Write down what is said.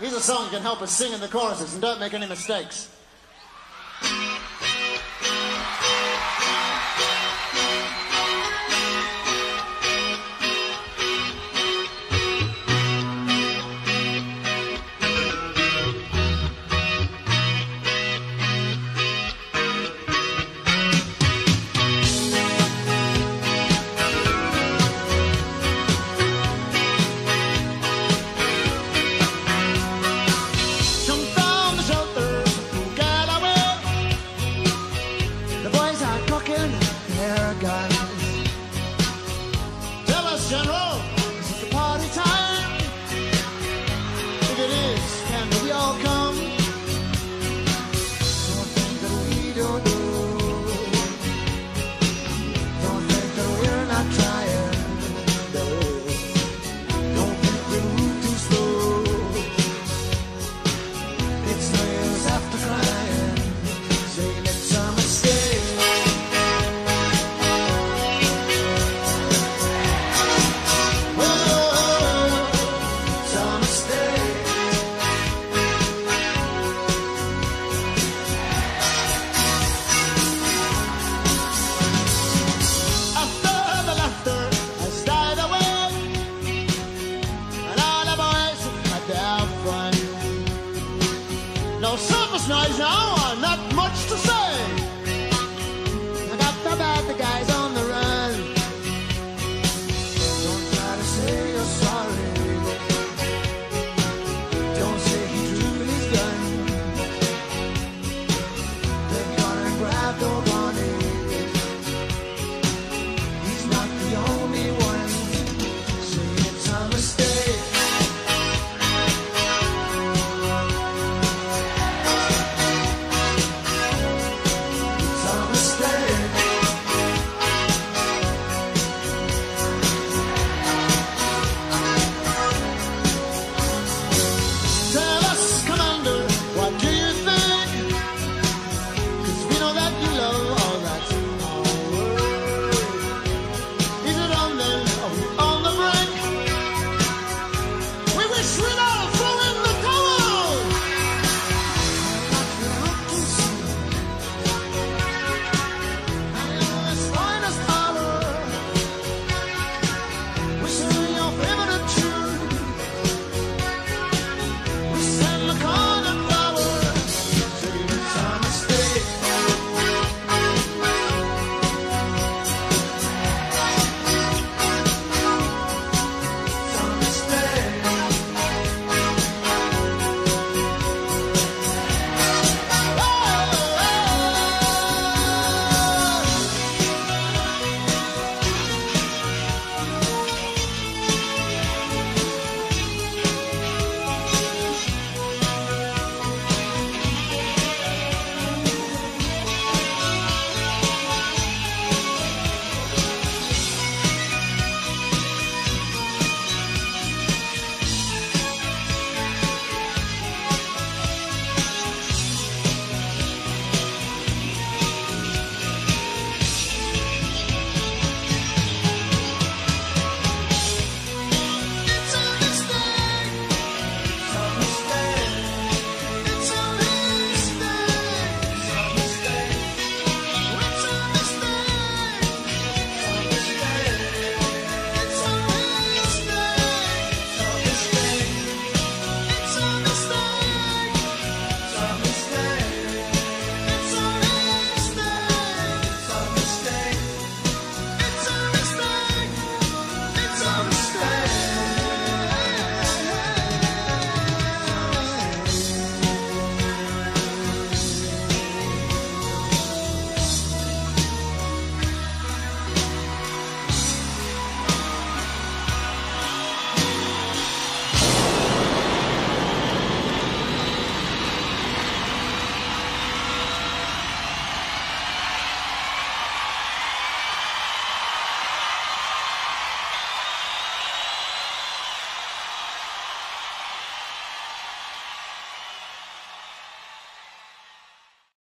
Here's a song you can help us sing in the choruses, and don't make any mistakes.